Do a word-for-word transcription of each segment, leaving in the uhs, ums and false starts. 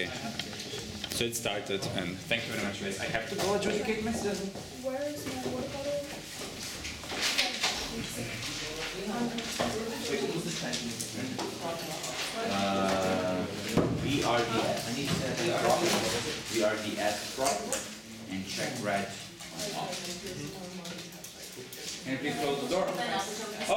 Okay. So it started, and thank you very much, guys. I have to go adjudicate myself. Where is my water bottle? W R D S prop and Czech Red off. Can you please close the door?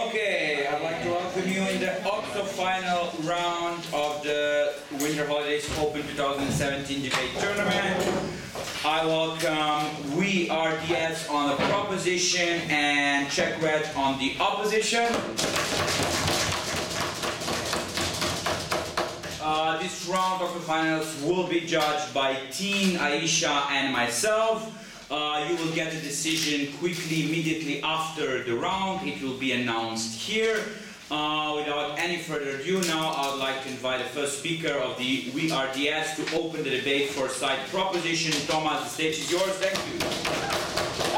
Okay, I'd like to welcome you in the octo-final round of the Winter Holidays Open twenty seventeen Debate Tournament. I welcome W R D S on the proposition and Czech Red on the opposition. Uh, this round of the finals will be judged by Team Aisha and myself. Uh, you will get a decision quickly, immediately after the round. It will be announced here. Uh, without any further ado, now I would like to invite the first speaker of the W R D S to open the debate for side proposition. Thomas, the stage is yours. Thank you.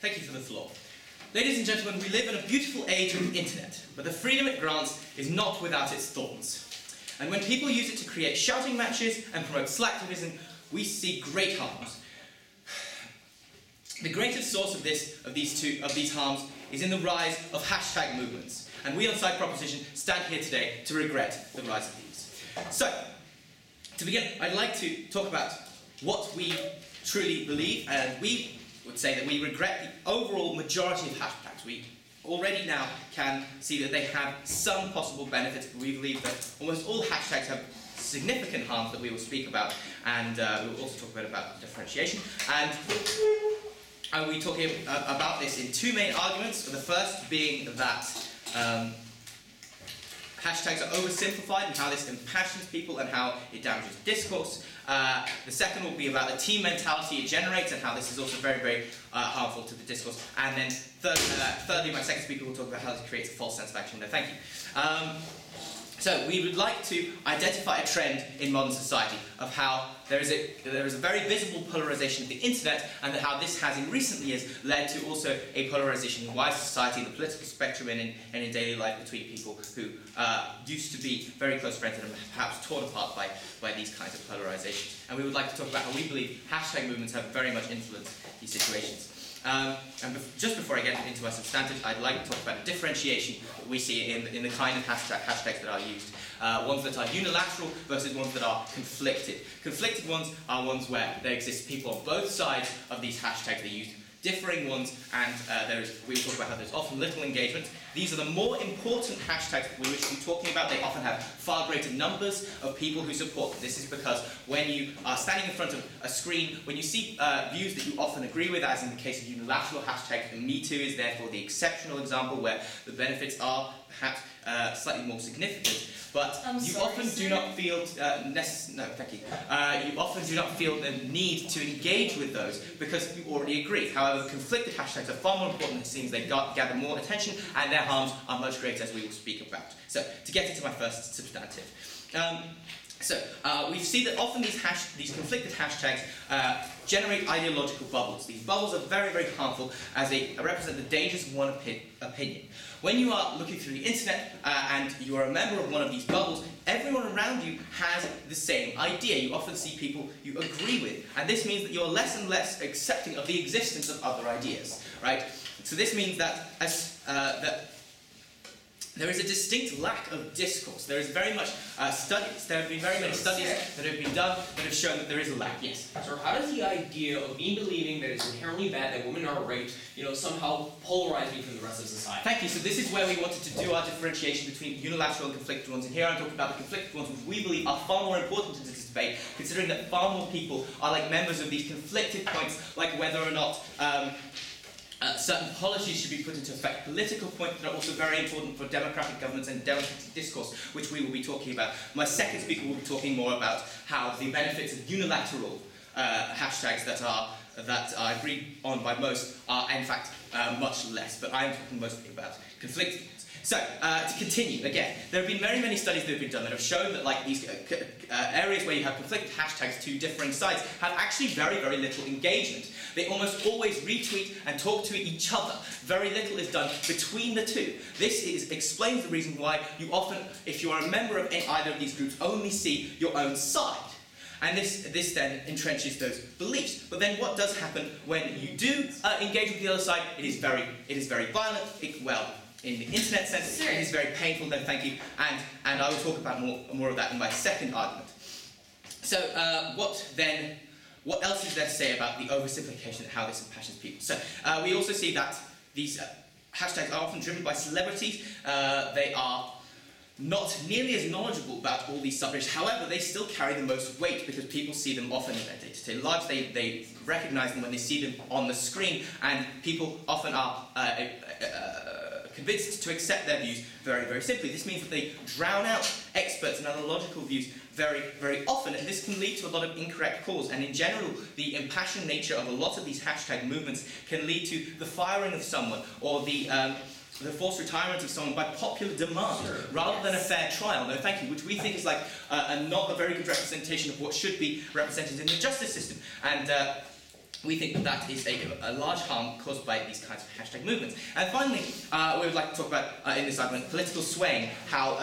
Thank you for the floor. Ladies and gentlemen, we live in a beautiful age of the internet, but the freedom it grants is not without its thorns. And when people use it to create shouting matches and promote slacktivism, we see great harms. The greatest source of this, of these two, of these harms, is in the rise of hashtag movements. And we on Side Proposition stand here today to regret the rise of these. So, to begin, I'd like to talk about what we truly believe, and we would say that we regret the overall majority of hashtags. We already now can see that they have some possible benefits, but we believe that almost all hashtags have significant harms that we will speak about, and uh, we will also talk a bit about differentiation. And, and we talk about this in two main arguments, the first being that um, hashtags are oversimplified and how this impassions people and how it damages discourse. Uh, the second will be about the team mentality it generates and how this is also very, very uh, harmful to the discourse. And then third, uh, thirdly, my second speaker will talk about how this creates a false sense of action. No, thank you. Um, so we would like to identify a trend in modern society of how there is a, there is a very visible polarization of the internet, and that how this has in recent years led to also a polarization in wider society, in the political spectrum, and in, and in daily life between people who uh, used to be very close friends and are perhaps torn apart by, by these kinds of polarizations. And we would like to talk about how we believe hashtag movements have very much influenced these situations. Um, and bef just before I get into my substantive, I'd like to talk about the differentiation that we see in, in the kind of hashtag, hashtags that are used. Uh, ones that are unilateral versus ones that are conflicted. Conflicted ones are ones where there exist people on both sides of these hashtags. They use differing ones, and uh, there is, we will talk about how there's often little engagement. These are the more important hashtags that we wish to be talking about. They often have far greater numbers of people who support them. This is because when you are standing in front of a screen, when you see uh, views that you often agree with, as in the case of unilateral hashtags, and MeToo is therefore the exceptional example where the benefits are perhaps uh, slightly more significant. But I'm you sorry, often sorry. do not feel uh, necess no, thank you. Uh, you often do not feel the need to engage with those because you already agree. However, conflicted hashtags are far more important. It seems they gather more attention, and their harms are much greater, as we will speak about. So, to get into my first substantive, um, so uh, we see that often these hash these conflicted hashtags uh, generate ideological bubbles. These bubbles are very, very harmful, as they represent the dangers of one opi opinion. When you are looking through the internet uh, and you are a member of one of these bubbles, everyone around you has the same idea. You often see people you agree with, and this means that you are less and less accepting of the existence of other ideas, right? So this means that, as, uh, that there is a distinct lack of discourse. There is very much uh, studies. There have been very many studies that have been done that have shown that there is a lack. Yes. So how does the idea of me believing that it's inherently bad that women are raped, you know, somehow polarize me from the rest of society? Thank you. So this is where we wanted to do our differentiation between unilateral and conflicted ones. And here I'm talking about the conflicted ones, which we believe are far more important to this debate, considering that far more people are like members of these conflicted points, like whether or not. Um, Uh, certain policies should be put into effect. Political points that are also very important for democratic governments and democratic discourse, which we will be talking about. My second speaker will be talking more about how the benefits of unilateral uh, hashtags that are that are agreed on by most are, in fact, uh, much less. But I'm talking mostly about conflict. So, uh, to continue, again, there have been very many studies that have been done that have shown that like these uh, uh, areas where you have conflicted hashtags to differing sides have actually very, very little engagement. They almost always retweet and talk to each other. Very little is done between the two. This is, explains the reason why you often, if you are a member of any, either of these groups, only see your own side. And this, this then entrenches those beliefs. But then what does happen when you do uh, engage with the other side? It is very, it is very violent, it, well, in the internet sense, it is very painful, no thank you, and, and I will talk about more, more of that in my second argument. So uh, what then, what else is there to say about the oversimplification and how this impassions people? So uh, we also see that these uh, hashtags are often driven by celebrities. Uh, they are not nearly as knowledgeable about all these subjects, however, they still carry the most weight because people see them often in their day-to-day lives. They, they recognize them when they see them on the screen, and people often are uh, uh, uh, convinced to accept their views very, very simply. This means that they drown out experts and other logical views very, very often, and this can lead to a lot of incorrect calls, and in general, the impassioned nature of a lot of these hashtag movements can lead to the firing of someone, or the, um, the forced retirement of someone by popular demand, sure. rather yes. than a fair trial, no thank you, which we think is like uh, a not a very good representation of what should be represented in the justice system. And, uh, we think that that is a, a large harm caused by these kinds of hashtag movements. And finally, uh, we would like to talk about, uh, in this argument, political swaying, how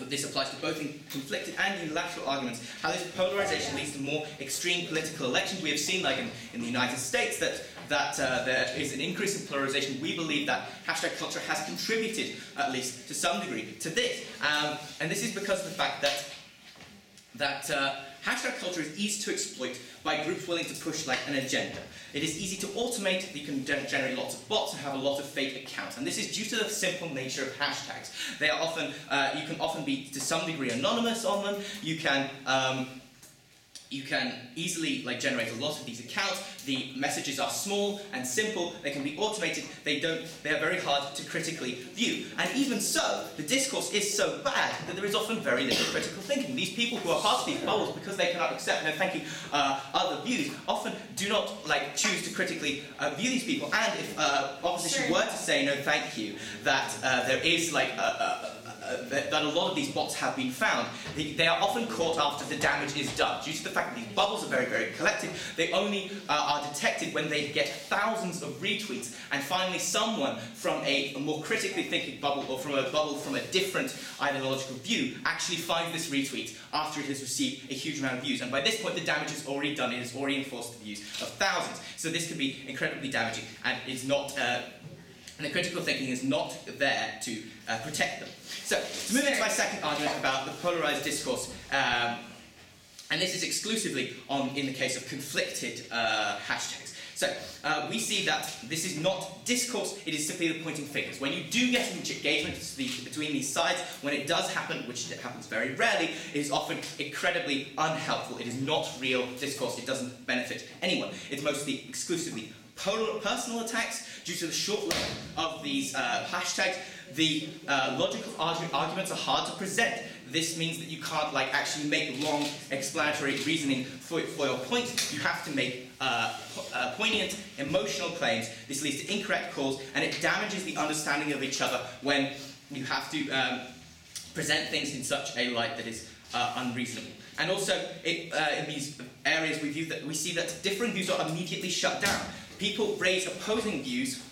um, this applies to both in conflicted and unilateral arguments, how this polarization leads to more extreme political elections. We have seen, like in, in the United States, that, that uh, there is an increase in polarization. We believe that hashtag culture has contributed, at least to some degree, to this. Um, and this is because of the fact that, that uh, hashtag culture is easy to exploit by groups willing to push like an agenda. It is easy to automate, you can generate lots of bots and have a lot of fake accounts. And this is due to the simple nature of hashtags. They are often, uh, you can often be to some degree anonymous on them. You can, um, you can easily like generate a lot of these accounts. The messages are small and simple. They can be automated. They don't, they are very hard to critically view. And even so, the discourse is so bad that there is often very little critical thinking. These people who are part of these polls, because they cannot accept, no thank you, uh, other views, often do not like choose to critically uh, view these people. And if uh, opposition sure. were to say no thank you, that uh, there is like a, a, a Uh, that, that a lot of these bots have been found. They, they are often caught after the damage is done. Due to the fact that these bubbles are very, very collective, they only uh, are detected when they get thousands of retweets, and finally someone from a, a more critically thinking bubble, or from a bubble from a different ideological view, actually finds this retweet after it has received a huge amount of views. And by this point, the damage is already done. It has already enforced the views of thousands. So this could be incredibly damaging, and it's not... Uh, and the critical thinking is not there to uh, protect them. So, to move into my second argument about the polarised discourse, um, and this is exclusively on in the case of conflicted uh, hashtags. So, uh, we see that this is not discourse, it is simply the pointing fingers. When you do get an engagement between these sides, when it does happen, which it happens very rarely, it is often incredibly unhelpful. It is not real discourse, it doesn't benefit anyone. It's mostly exclusively personal attacks. Due to the short length of these uh, hashtags, the uh, logical argu arguments are hard to present. This means that you can't like actually make long explanatory reasoning for, for your point. You have to make uh, po uh, poignant, emotional claims. This leads to incorrect calls, and it damages the understanding of each other when you have to um, present things in such a light that is uh, unreasonable. And also, it, uh, in these areas, we view that we see that differing views are immediately shut down. People raise opposing views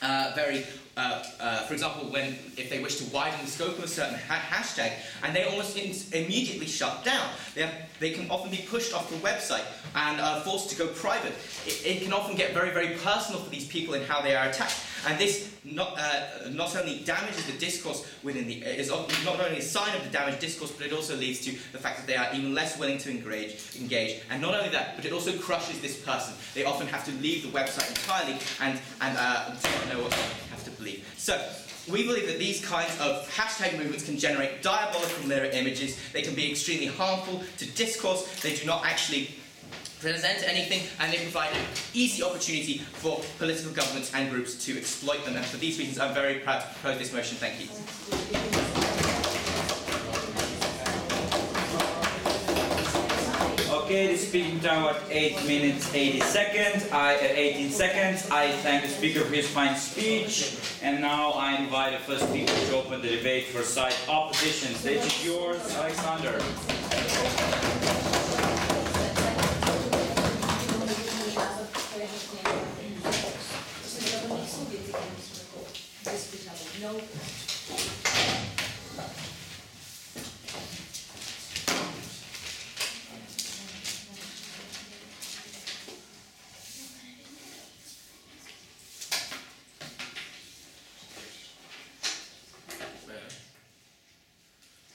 uh, very, uh, uh, for example, when if they wish to widen the scope of a certain ha hashtag, and they almost in immediately shut down. They, have, they can often be pushed off the website and uh, forced to go private. It, it can often get very, very personal for these people in how they are attacked, and this not uh, not only damages the discourse within the is not only a sign of the damaged discourse, but it also leads to the fact that they are even less willing to engage. Engage, and not only that, but it also crushes this person. They often have to leave the website entirely, and and uh, do not know what they have to believe. So. We believe that these kinds of hashtag movements can generate diabolical mirror images. They can be extremely harmful to discourse. They do not actually present anything, and they provide an easy opportunity for political governments and groups to exploit them. And for these reasons, I'm very proud to propose this motion. Thank you. Okay, the speaking time was eight minutes eighty seconds. I uh, eighteen seconds. I thank the speaker for his fine speech, and now I invite the first speaker to open the debate for side opposition. Stage is yours, Alexander. No.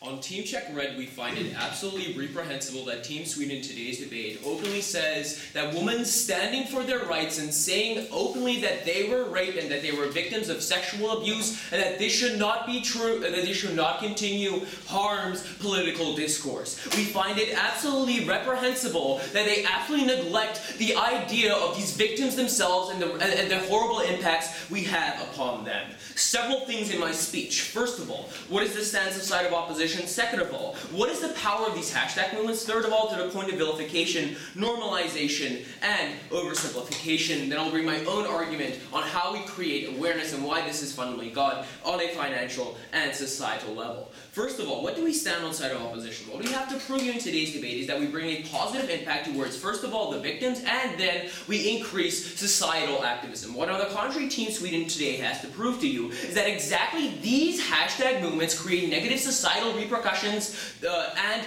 On Team Check Red, we find it absolutely reprehensible that Team Sweden in today's debate openly says that women standing for their rights and saying openly that they were raped and that they were victims of sexual abuse and that this should not be true and that this should not continue harms political discourse. We find it absolutely reprehensible that they absolutely neglect the idea of these victims themselves and the, and, and the horrible impacts we have upon them. Several things in my speech. First of all, what is the stance of side of opposition? Second of all, what is the power of these hashtag movements? Third of all, to the point of vilification, normalization, and oversimplification. Then I'll bring my own argument on how we create awareness and why this is fundamentally God on a financial and societal level. First of all, what do we stand on side of opposition? What we have to prove in today's debate is that we bring a positive impact towards, first of all, the victims, and then we increase societal activism. What on the contrary Team Sweden today has to prove to you is that exactly these hashtag movements create negative societal repercussions uh, and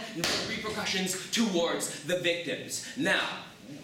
repercussions towards the victims. Now,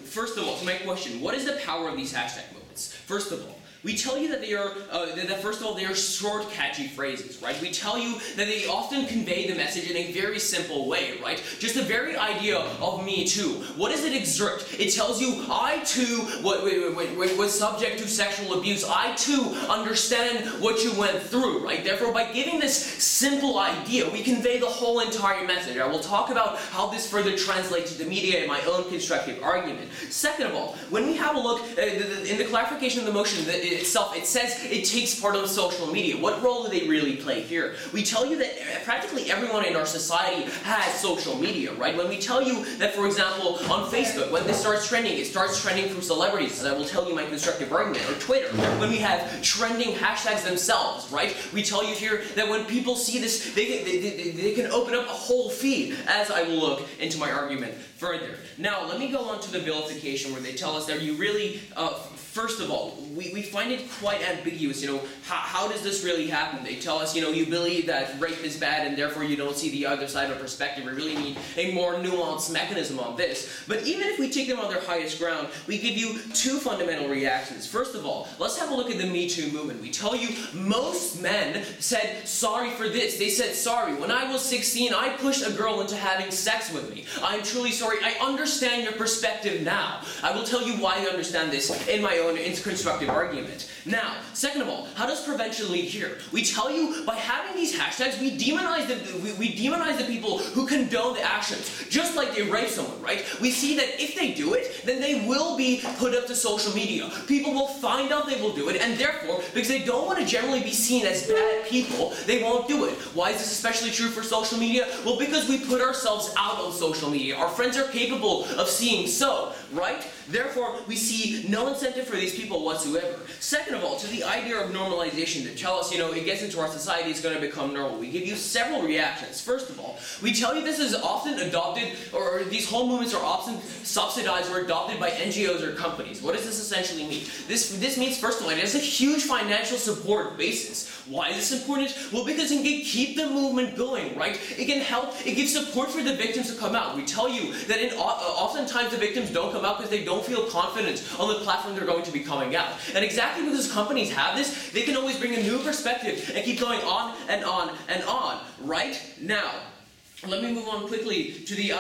first of all, to my question, what is the power of these hashtag movements? First of all, we tell you that they are, uh, that first of all, they are short, catchy phrases, right? We tell you that they often convey the message in a very simple way, right? Just the very idea of Me Too. What does it exert? It tells you, I too was subject to sexual abuse. I too understand what you went through, right? Therefore, by giving this simple idea, we convey the whole entire message. I will talk about how this further translates to the media in my own constructive argument. Second of all, when we have a look uh, in the clarification of the motion, the, itself, it says it takes part on social media. What role do they really play here? We tell you that practically everyone in our society has social media, right? When we tell you that, for example, on Facebook, when this starts trending, it starts trending from celebrities, as I will tell you my constructive argument, or Twitter, when we have trending hashtags themselves, right? We tell you here that when people see this, they can, they, they, they can open up a whole feed, as I will look into my argument further. Now, let me go on to the vilification, where they tell us that you really, uh, first of all, We, we find it quite ambiguous, you know, how, how does this really happen? They tell us, you know, you believe that rape is bad and therefore you don't see the other side of perspective. We really need a more nuanced mechanism on this. But even if we take them on their highest ground, we give you two fundamental reactions. First of all, let's have a look at the Me Too movement. We tell you most men said sorry for this. They said sorry. When I was sixteen, I pushed a girl into having sex with me. I'm truly sorry. I understand your perspective now. I will tell you why I understand this in my own constructive argument. Now, second of all, how does prevention lead here? We tell you by having these hashtags, we demonize the we, we demonize the people who condone the actions, just like they rape someone, right? We see that if they do it, then they will be put up to social media. People will find out they will do it, and therefore, because they don't want to generally be seen as bad people, they won't do it. Why is this especially true for social media? Well, because we put ourselves out on social media. Our friends are capable of seeing so, right? Therefore, we see no incentive for these people whatsoever. Second of all, to the idea of normalization, to tell us, you know, it gets into our society, it's going to become normal. We give you several reactions. First of all, we tell you this is often adopted, or, or these whole movements are often subsidized or adopted by N G Os or companies. What does this essentially mean? This, this means, first of all, it has a huge financial support basis. Why is this important? Well, because it can keep the movement going, right? It can help, it gives support for the victims to come out. We tell you that in, oftentimes the victims don't come out because they don't feel confident on the platform they're going to be coming out. And exactly because companies have this, they can always bring a new perspective and keep going on and on and on, right? Now, Let me move on quickly to the uh,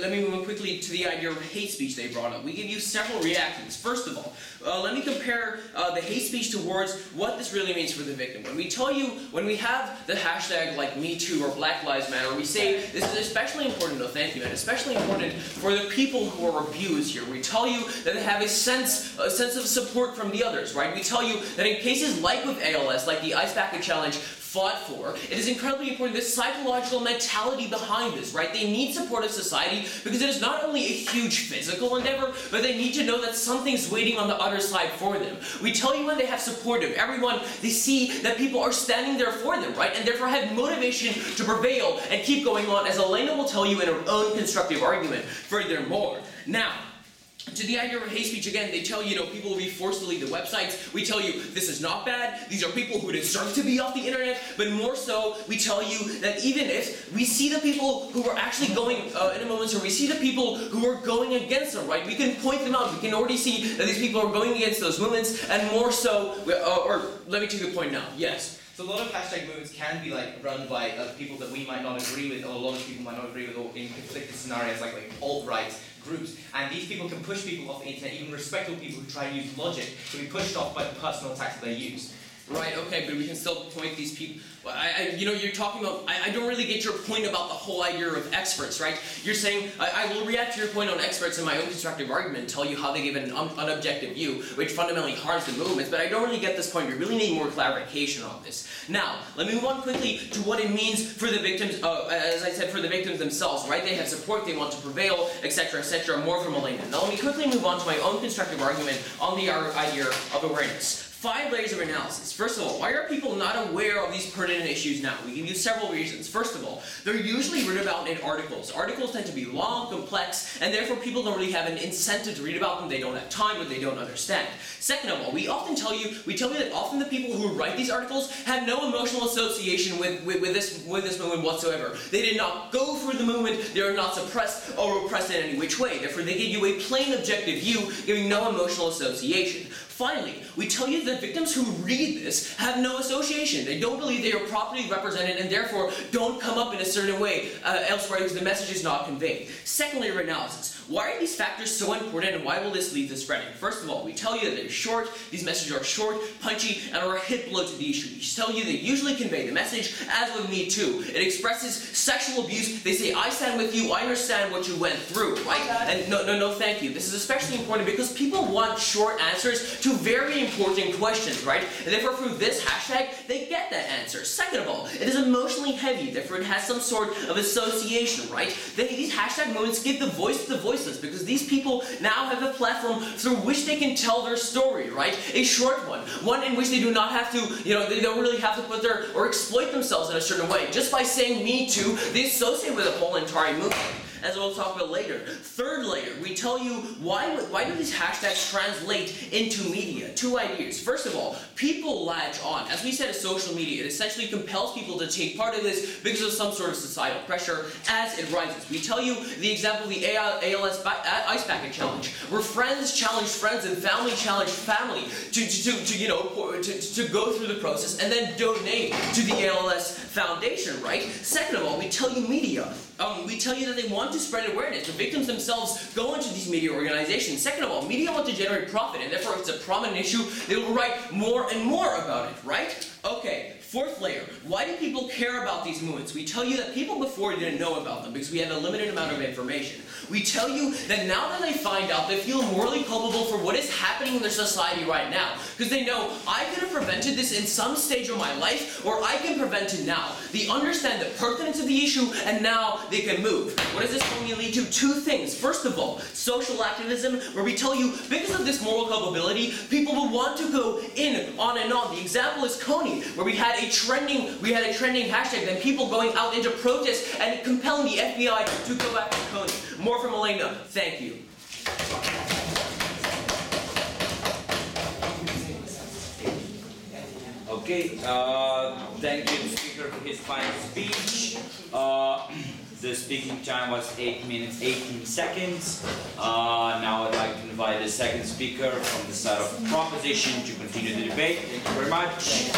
let me move on quickly to the idea of hate speech they brought up. We give you several reactions. First of all, uh, let me compare uh, the hate speech towards what this really means for the victim. When we tell you, when we have the hashtag like MeToo or Black Lives Matter, we say this is especially important. No, thank you, man. Especially important for the people who are abused here. We tell you that they have a sense a sense of support from the others, right? We tell you that in cases like with A L S, like the Ice Bucket Challenge. Fought for, it is incredibly important, this psychological mentality behind this, right? They need support of society because it is not only a huge physical endeavor, but they need to know that something's waiting on the other side for them. We tell you when they have support of everyone, they see that people are standing there for them, right? And therefore have motivation to prevail and keep going on, as Elena will tell you in her own constructive argument. Furthermore, now, to the idea of hate speech, again, they tell you, you know, people will be forced to leave the websites. We tell you, this is not bad. These are people who deserve to be off the internet. But more so, we tell you that even if we see the people who are actually going, uh, in a moment, so we see the people who are going against them, right? We can point them out. We can already see that these people are going against those movements. And more so, uh, or let me take the point now. Yes. So a lot of hashtag movements can be like run by uh, people that we might not agree with, or a lot of people might not agree with, or in conflicted scenarios like, like alt-right groups. And these people can push people off the internet, even respectable people who try to use logic to be pushed off by the personal attacks that they use. Right, okay, but we can still point these people. Well, I, I, you know, you're talking about, I, I don't really get your point about the whole idea of experts, right? You're saying, I, I will react to your point on experts in my own constructive argument, tell you how they give an un unobjective view, which fundamentally harms the movements, but I don't really get this point. We really need more clarification on this. Now, let me move on quickly to what it means for the victims, uh, as I said, for the victims themselves, right? They have support, they want to prevail, et cetera, et cetera, more from Elena. Now, let me quickly move on to my own constructive argument on the idea of awareness. Five layers of analysis. First of all, why are people not aware of these pertinent issues now? We give you several reasons. First of all, they're usually written about in articles. Articles tend to be long, complex, and therefore people don't really have an incentive to read about them. They don't have time, or they don't understand. Second of all, we often tell you, we tell you that often the people who write these articles have no emotional association with, with, with, this, with this movement whatsoever. They did not go through the movement, they are not suppressed or repressed in any which way. Therefore, they give you a plain objective view, giving no emotional association. Finally, we tell you that victims who read this have no association. They don't believe they are properly represented and therefore don't come up in a certain way uh, elsewhere because the message is not conveyed. Second layer of analysis. Why are these factors so important and why will this lead to spreading? First of all, we tell you that they're short, these messages are short, punchy, and are a hit blow to the issue. We tell you they usually convey the message, as with Me Too. It expresses sexual abuse. They say, I stand with you, I understand what you went through, right? And no, no, no, thank you. This is especially important because people want short answers to very important questions, right? And therefore, through this hashtag, they get that answer. Second of all, it is emotionally heavy, therefore it has some sort of association, right? They, these hashtag moments give the voice to the voiceless because these people now have a platform through which they can tell their story, right? A short one, one in which they do not have to, you know, they don't really have to put their, or exploit themselves in a certain way. Just by saying Me Too, they associate with a whole entire movement, as we'll talk about later. Third layer, we tell you why why do these hashtags translate into media? Two ideas. First of all, people latch on. As we said, as social media, it essentially compels people to take part in this because of some sort of societal pressure as it rises. We tell you the example of the A L S Ice Bucket Challenge, where friends challenge friends and family challenge family to, to, to, to you know, to, to go through the process and then donate to the A L S Foundation, right? Second of all, we tell you media. Um, we tell you that they want to spread awareness. The victims themselves go into these media organizations. Second of all, media want to generate profit, and therefore if it's a prominent issue, they will write more and more about it, right? Okay. Fourth layer, why do people care about these movements? We tell you that people before didn't know about them because we had a limited amount of information. We tell you that now that they find out, they feel morally culpable for what is happening in their society right now because they know, I could have prevented this in some stage of my life, or I can prevent it now. They understand the pertinence of the issue, and now they can move. What does this only lead to? Two things. First of all, social activism, where we tell you, because of this moral culpability, people will want to go in, on and on. The example is Kony, where we had A trending, we had a trending hashtag and people going out into protest and compelling the F B I to go after Kony. More from Elena. Thank you. Okay, uh, thank you, the speaker, for his final speech. Uh, the speaking time was eight minutes, eighteen seconds. Uh, now I'd like to invite the second speaker from the side of proposition to continue the debate. Thank you very much.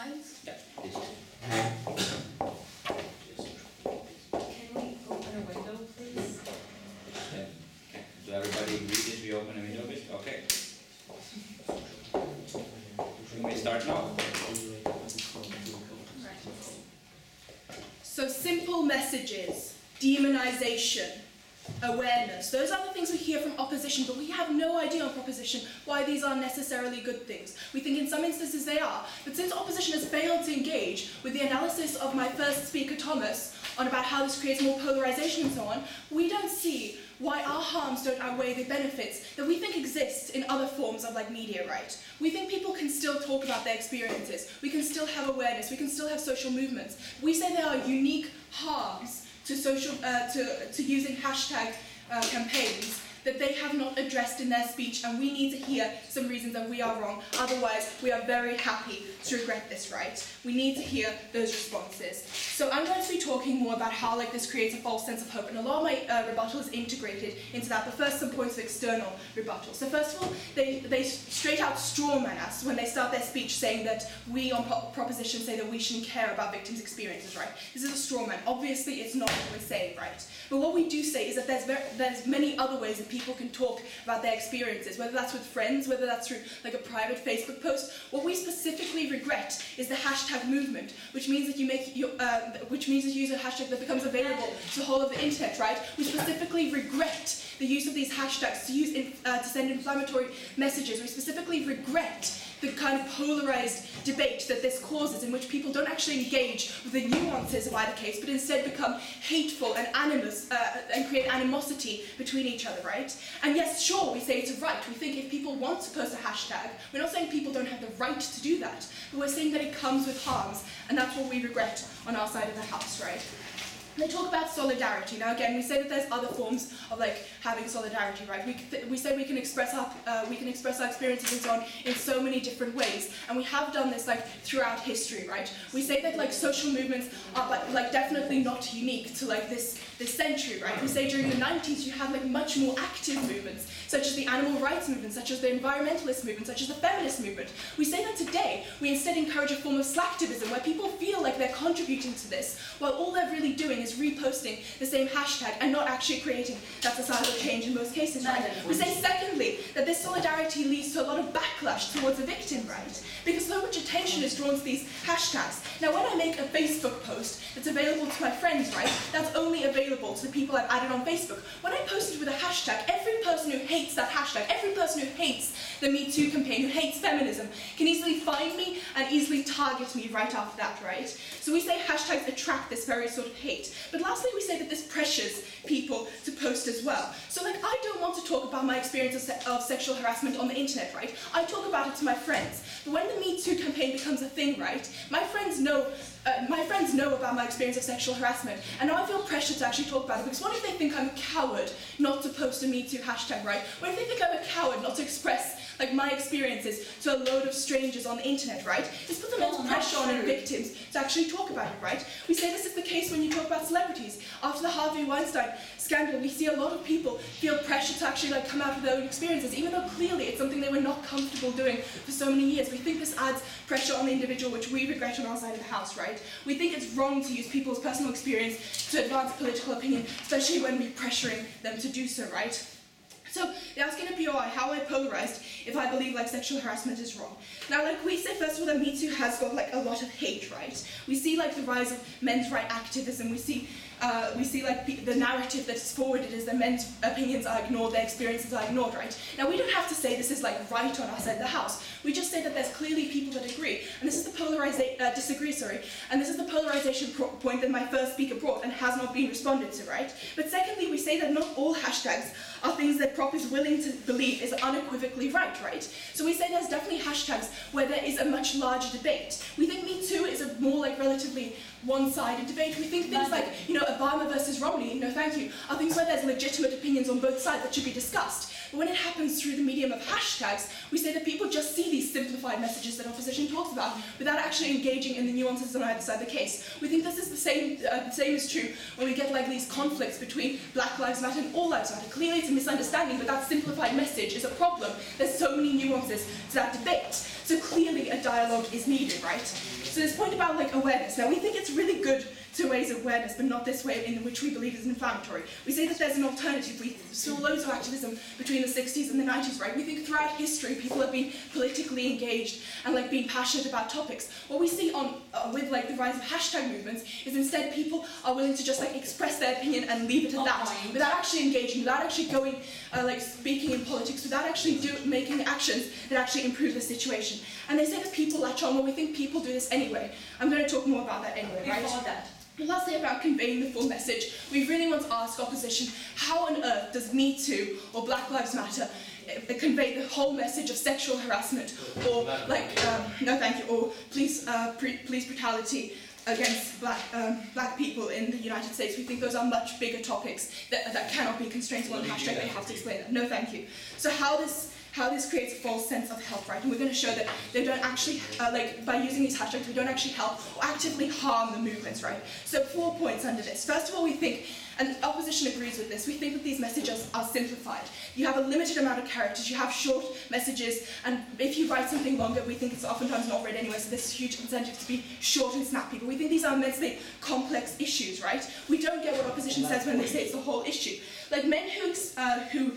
slides? Yeah. Can we open a window, please? Yeah. Do everybody agree that we open a window, please? Okay. We may start now. Right. So simple messages, demonization, awareness. Those are the things we hear from opposition, but we have no idea on proposition why these are necessarily good things. We think in some instances they are, but since opposition has failed to engage with the analysis of my first speaker, Thomas, on about how this creates more polarization and so on, we don't see why our harms don't outweigh the benefits that we think exist in other forms of like media, right? We think people can still talk about their experiences, we can still have awareness, we can still have social movements. We say there are unique harms to social, uh, to, to using hashtag uh, campaigns that they have not addressed in their speech, and we need to hear some reasons that we are wrong. Otherwise, we are very happy to regret this, right? We need to hear those responses. So I'm going to be talking more about how like this creates a false sense of hope, and a lot of my uh, rebuttal is integrated into that, but first some points of external rebuttal. So first of all, they, they straight out strawman us when they start their speech saying that we on pro proposition say that we shouldn't care about victims' experiences, right? This is a strawman. Obviously, it's not what we're saying, right? But what we do say is that there's, very, there's many other ways that people can talk about their experiences, whether that's with friends, whether that's through like a private Facebook post. What we specifically regret is the hashtag movement, which means that you make your, uh, which means that you use a hashtag that becomes available to the whole of the internet, right? We specifically regret the use of these hashtags to use in, uh, to send inflammatory messages. We specifically regret the kind of polarized debate that this causes, in which people don't actually engage with the nuances of either case, but instead become hateful and animus, uh, and create animosity between each other, right? And yes, sure, we say it's a right. We think if people want to post a hashtag, we're not saying people don't have the right to do that, but we're saying that it comes with harms, and that's what we regret on our side of the house, right? They talk about solidarity. Now again, we say that there's other forms of like having solidarity, right? We, we say we can express our uh, we can express our experiences and so on in so many different ways, and we have done this like throughout history, right? We say that like social movements are like, like definitely not unique to like this this century, right? We say during the nineties you had like much more active movements, such as the animal rights movement, such as the environmentalist movement, such as the feminist movement. We say that today we instead encourage a form of slacktivism, where people feel like they're contributing to this, while all they're really doing is reposting the same hashtag and not actually creating that societal change in most cases, right? We say, secondly, that this solidarity leads to a lot of backlash towards the victim, right? Because so much attention is drawn to these hashtags. Now, when I make a Facebook post that's available to my friends, right, that's only available to the people I've added on Facebook. When I post it with a hashtag, every person who hates that hashtag, every person who hates the Me Too campaign, who hates feminism, can easily find me and easily target me right after that, right? So we say hashtags attract this very sort of hate. But lastly, we say that this pressures people to post as well. So like, I don't want to talk about my experience of, se of sexual harassment on the internet, right? I talk about it to my friends. But when the Me Too campaign becomes a thing, right, my friends know Uh, my friends know about my experience of sexual harassment, and now I feel pressured to actually talk about it, because what if they think I'm a coward not to post a Me Too hashtag, right? What if they think I'm a coward not to express like my experiences to a load of strangers on the internet, right? This puts a mental pressure on victims to actually talk about it, right? We say this is the case when you talk about celebrities. After the Harvey Weinstein scandal, we see a lot of people feel pressure to actually like come out of their own experiences, even though clearly it's something they were not comfortable doing for so many years. We think this adds pressure on the individual, which we regret on our side of the house, right? We think it's wrong to use people's personal experience to advance political opinion, especially when we're pressuring them to do so, right? So they're asking a P O I, how I polarized if I believe like sexual harassment is wrong. Now, like we say, first of all, that Me Too has got like a lot of hate, right? We see like the rise of men's right activism. We see, uh, we see like the narrative that's forwarded is that men's opinions are ignored, their experiences are ignored, right? Now, we don't have to say this is like right on our side of the house. We just say that there's clearly people that agree, and this is the polarization uh, disagree, sorry, and this is the polarization pro point that my first speaker brought and has not been responded to, right? But secondly, we say that not all hashtags are things that prop is willing to believe is unequivocally right, right? So we say there's definitely hashtags where there is a much larger debate. We think Me Too is a more like relatively one-sided debate. We think things like, you know, Obama versus Romney, no thank you, are things where there's legitimate opinions on both sides that should be discussed. But when it happens through the medium of hashtags, we say that people just see these simplified messages that opposition talks about without actually engaging in the nuances on either side of the case. We think this is the same, uh, the same is true when we get like these conflicts between Black Lives Matter and All Lives Matter. Clearly it's a misunderstanding, but that simplified message is a problem. There's so many nuances to that debate. So clearly a dialogue is needed, right? So this point about like awareness. Now we think it's really good to raise awareness, but not this way in which we believe is inflammatory. We say that there's an alternative. We saw loads of activism between the sixties and the nineties, right? We think throughout history people have been politically engaged and like being passionate about topics. What we see on uh, with like the rise of hashtag movements is instead people are willing to just like express their opinion and leave it at that, without actually engaging, without actually going uh, like speaking in politics, without actually do, making actions that actually improve the situation. And they say that people latch on. Well, we think people do this anyway. I'm going to talk more about that anyway, right? Before that. Lastly, about conveying the full message, we really want to ask opposition, how on earth does MeToo or Black Lives Matter uh, convey the whole message of sexual harassment or like, um, no thank you, or police, uh, pre police brutality against black, um, black people in the United States? We think those are much bigger topics that, that cannot be constrained to one hashtag. They have to explain that. No thank you. So how this how this creates a false sense of help, right? And we're going to show that they don't actually, uh, like, by using these hashtags, we don't actually help or actively harm the movements, right? So four points under this. First of all, we think, and opposition agrees with this, we think that these messages are simplified. You have a limited amount of characters, you have short messages, and if you write something longer, we think it's oftentimes not read anyway, so there's a huge incentive to be short and snappy. But we think these are immensely complex issues, right? We don't get what opposition says when they say it's the whole issue. Like, men who, uh, who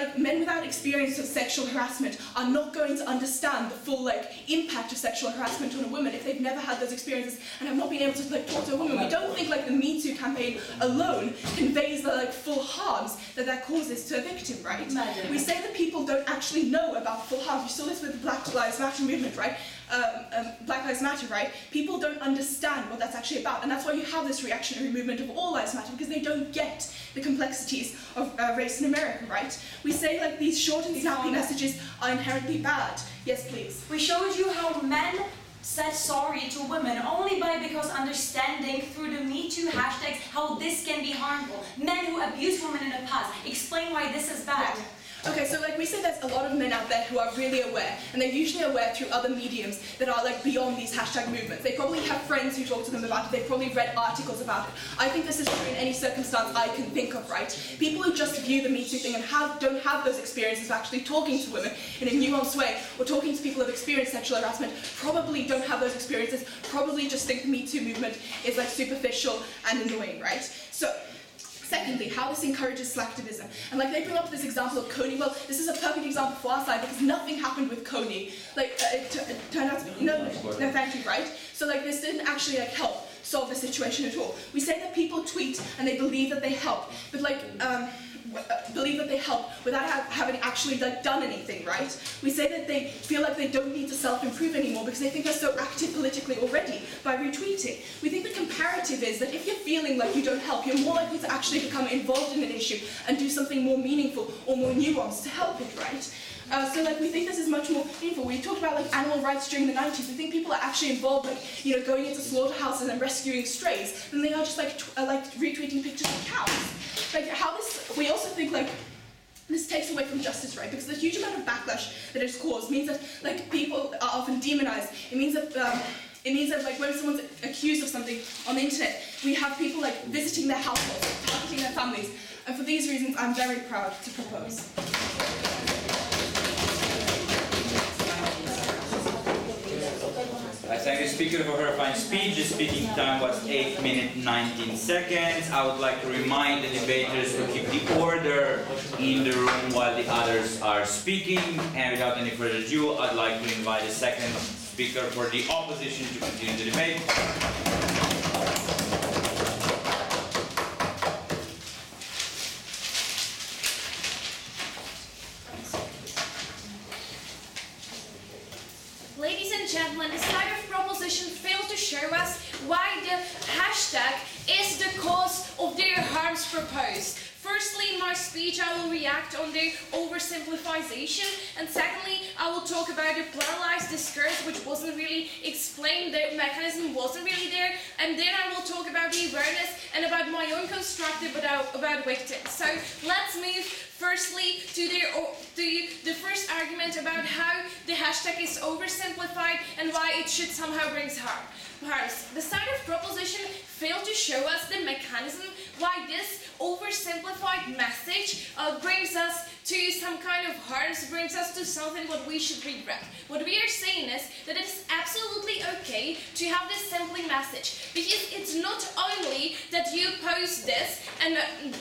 Like, men without experience of sexual harassment are not going to understand the full, like, impact of sexual harassment on a woman if they've never had those experiences and have not been able to, like, talk to a woman. We don't think, like, the Me Too campaign alone conveys the, like, full harms that that causes to a victim, right? Imagine. We say that people don't actually know about full harms. You saw this with the Black Lives Matter movement, right? Um, um, Black Lives Matter, right? People don't understand what that's actually about, and that's why you have this reactionary movement of all lives matter, because they don't get the complexities of uh, race in America, right? We say like these short and snappy messages are inherently bad. Yes, please. We showed you how men said sorry to women only by because understanding through the Me Too hashtags how this can be harmful. Men who abuse women in the past, explain why this is bad. Yeah. Okay, so like we said, there's a lot of men out there who are really aware, and they're usually aware through other mediums that are like beyond these hashtag movements. They probably have friends who talk to them about it, they've probably read articles about it. I think this is true in any circumstance I can think of, right? People who just view the Me Too thing and have, don't have those experiences of actually talking to women in a nuanced way, or talking to people who have experienced sexual harassment, probably don't have those experiences, probably just think the Me Too movement is like superficial and annoying, right? So. Secondly, how this encourages slacktivism. And like they bring up this example of Kony. Well, this is a perfect example for our side because nothing happened with Kony. Like uh, it, it turned out to be no, no, thank you, right? So like this didn't actually like help solve the situation at all. We say that people tweet and they believe that they help, but like. Um, believe that they help without ha having actually like done anything, right? We say that they feel like they don't need to self-improve anymore because they think they're so active politically already by retweeting. We think the comparative is that if you're feeling like you don't help, you're more likely to actually become involved in an issue and do something more meaningful or more nuanced to help it, right? Uh, so like we think this is much more painful. We talked about like animal rights during the nineties. We think people are actually involved, like you know, going into slaughterhouses and rescuing strays, than they are just like uh, like retweeting pictures of cows. Like how this? We also think like. This takes away from justice, right? Because the huge amount of backlash that it's caused means that like people are often demonized. It means that um, it means that like when someone's accused of something on the internet, we have people like visiting their households, targeting their families, and for these reasons, I'm very proud to propose. I thank the speaker for her fine speech. The speaking time was eight minutes nineteen seconds. I would like to remind the debaters to keep the order in the room while the others are speaking. And without any further ado, I'd like to invite the second speaker for the opposition to continue the debate. Show us why the hashtag is the cause of their harms proposed. Firstly, in my speech I will react on their oversimplification, and secondly I will talk about the pluralized discourse which wasn't really explained, the mechanism wasn't really there, and then I will talk about the awareness and about my own constructive about, about victims. So let's move firstly to the, the, the first argument about how the hashtag is oversimplified and why it should somehow bring harm. The side of proposition failed to show us the mechanism why this oversimplified message uh, brings us to some kind of harms, brings us to something what we should regret. What we are saying is that it's absolutely okay to have this simply message, because it's not only that you post this and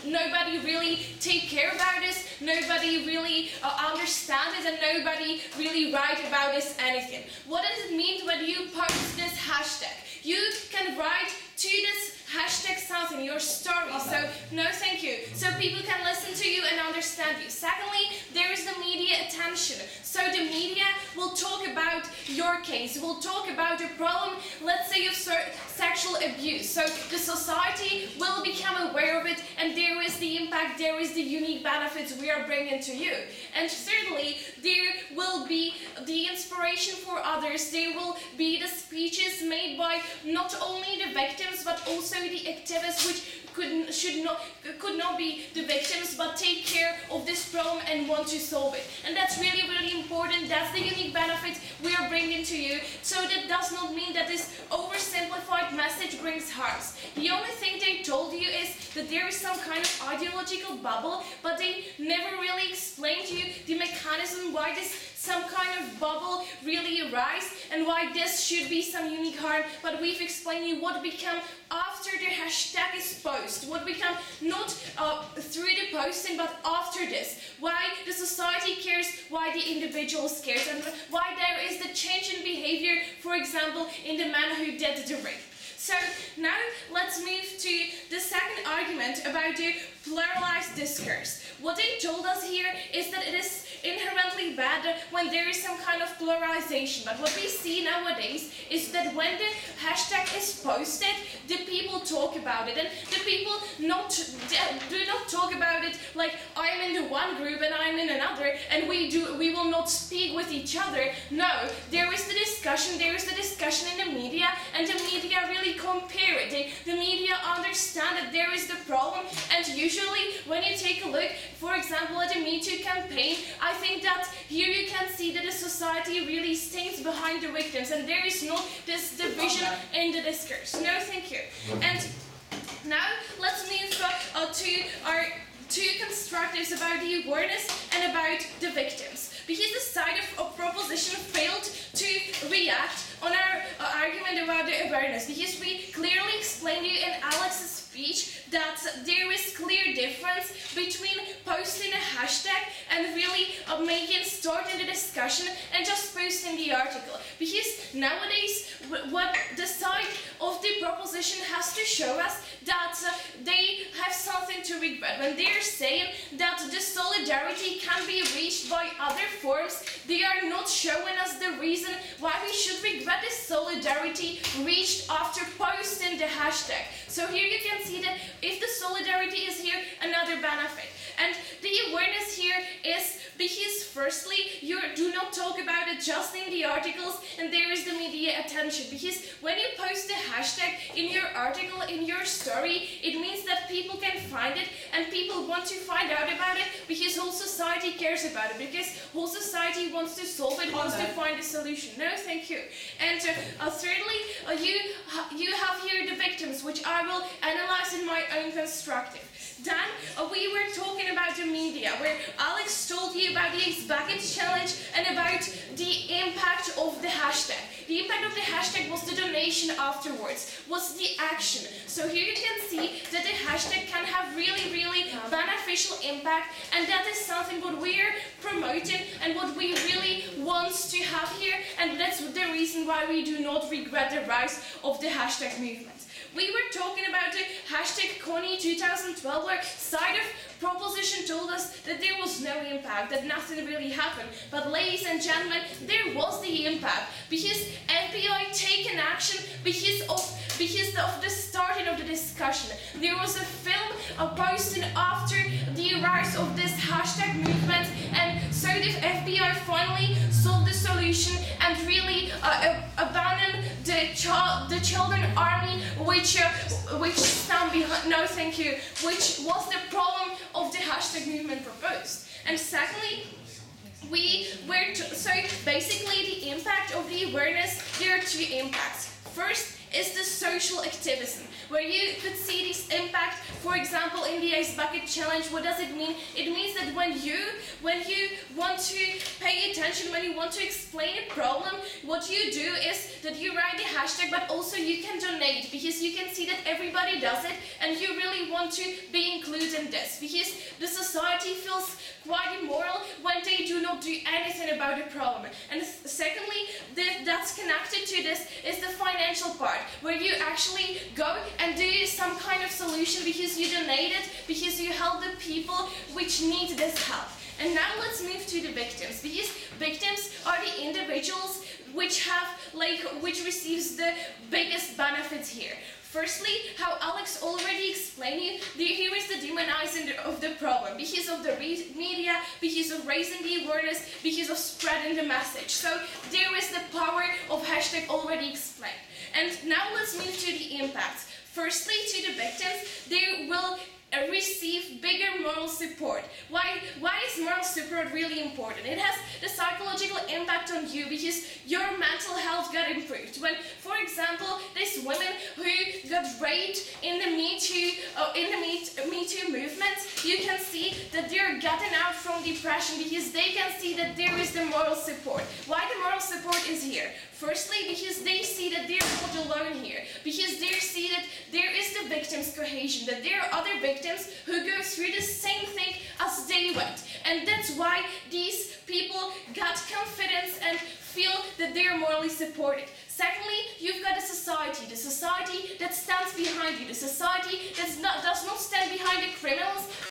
nobody really take care about this, nobody really uh, understand it, and nobody really write about this anything. What does it mean when you post this hashtag? You can write to this hashtag something, your story, so no thank you. So people can listen to you and understand you. Secondly, there is the media attention. So the media will talk about your case, will talk about your problem, let's say of sexual abuse. So the society will become aware of it, and there is the impact, there is the unique benefits we are bringing to you. And thirdly, there will be the inspiration for others, there will be the speeches made by not only the victims, but also the activists, which could should not could not be the victims, but take care of this problem and want to solve it. And that's really, really important. That's the unique benefit we are bringing to you. So that does not mean that this oversimplified message brings harms. The only thing they told you is that there is some kind of ideological bubble, but they never really explained to you the mechanism why this some kind of bubble really arise and why this should be some unique harm. But we've explained you what become after the hashtag is posted, what become not uh, through the posting but after this, why the society cares, why the individual cares, and why there is the change in behavior, for example, in the man who did the rape. So now let's move to the second argument about the pluralized discourse. What they told us here is that it is inherently bad when there is some kind of pluralization. But what we see nowadays is that when the hashtag is posted, the people talk about it, and the people not do not talk about it like I'm in the one group and I'm in another, and we do we will not speak with each other. No, there is the discussion. There is the discussion in the media, and the media really compare it. They, the media understand that there is the problem, and usually when you take a look, for example, at the Me Too campaign, I think that here you can see that the society really stands behind the victims, and there is not this division in the discourse. No, thank you. And now let's move uh, to our two constructives about the awareness and about the victims. Because the side of, of proposition failed to react on our uh, argument about the awareness, because we clearly explained you in Alex's speech that there is clear difference between posting a hashtag and really uh, making starting the discussion and just posting the article. Because nowadays what the side of the proposition has to show us that uh, they have something to regret. When they're saying that the solidarity can be reached by other forms, they are not showing us the reason why we should regret this solidarity reached after posting the hashtag. So here you can see that if the solidarity is here, another benefit. And the awareness here is because firstly, you do not talk about it just in the articles, and there is the media attention. Because when you post a hashtag in your article, in your story, it means that people can find it, and people want to find out about it because whole society cares about it, because whole society wants to solve it, wants to find a solution. No, thank you. And uh, uh, thirdly, uh, you, ha you have here the victims, which I will analyze in my own constructive. Then uh, we were talking about the media, where Alex told you about the Ice Bucket Challenge and about the impact of the hashtag. The impact of the hashtag was the donation afterwards, was the action. So here you can see that the hashtag can have really, really beneficial impact, and that is something what we're promoting and what we really want to have here, and that's the reason why we do not regret the rise of the hashtag movement. We were talking about the hashtag Kony two thousand twelve, where side of proposition told us that there was no impact, that nothing really happened. But ladies and gentlemen, there was the impact, because N P O taken action because of because of the starting of the discussion. There was a film a posting after the rise of this hashtag movement, and so the F B I finally solved the solution and really uh, abandoned the child, the children army, which uh, which stand behind. No, thank you. Which was the problem of the hashtag movement proposed. And secondly, we were t so basically the impact of the awareness. There are two impacts. First is the social activism, where you could see this impact impact. For example, in the Ice Bucket Challenge, what does it mean? It means that when you, when you want to pay attention, when you want to explain a problem, what you do is that you write the hashtag, but also you can donate, because you can see that everybody does it, and you really want to be included in this, because the society feels quite immoral when they do not do anything about the problem. And secondly, that's connected to this is the financial part, where you actually go and do some kind of solution because you donated, because you help the people which need this help. And now let's move to the victims, because victims are the individuals which have, like, which receives the biggest benefits here. Firstly, how Alex already explained you, the, here is the demonizing of the problem, because of the re media, because of raising the awareness, because of spreading the message. So there is the power of hashtag already explained. And now let's move to the impacts. Firstly, to the victims, they will receive bigger moral support. Why, why is moral support really important? It has the psychological impact on you, because your mental health got improved. When, for example, these women who got raped in the Me Too, uh, in the Me, Me Too movement, you can see that they're getting out from depression, because they can see that there is the moral support. Why the moral support is here? Firstly, because they see that they're not alone here, because they see that there is the victims' cohesion, that there are other victims who go through the same thing as they went. And that's why these people got confidence and feel that they're morally supported. Secondly, you've got a society, the society that stands behind you, the society that does not stand behind the criminals,